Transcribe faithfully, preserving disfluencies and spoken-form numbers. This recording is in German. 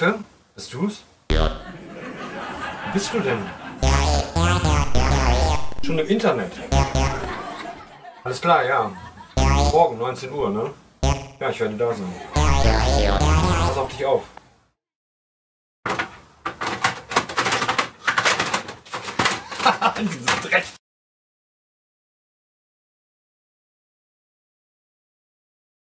Hefe? Bist du's? Ja. Wo bist du denn? Schon im Internet? Alles klar, ja. Morgen, neunzehn Uhr, ne? Ja, ich werde da sein. Pass auf dich auf. Dieses Dreck.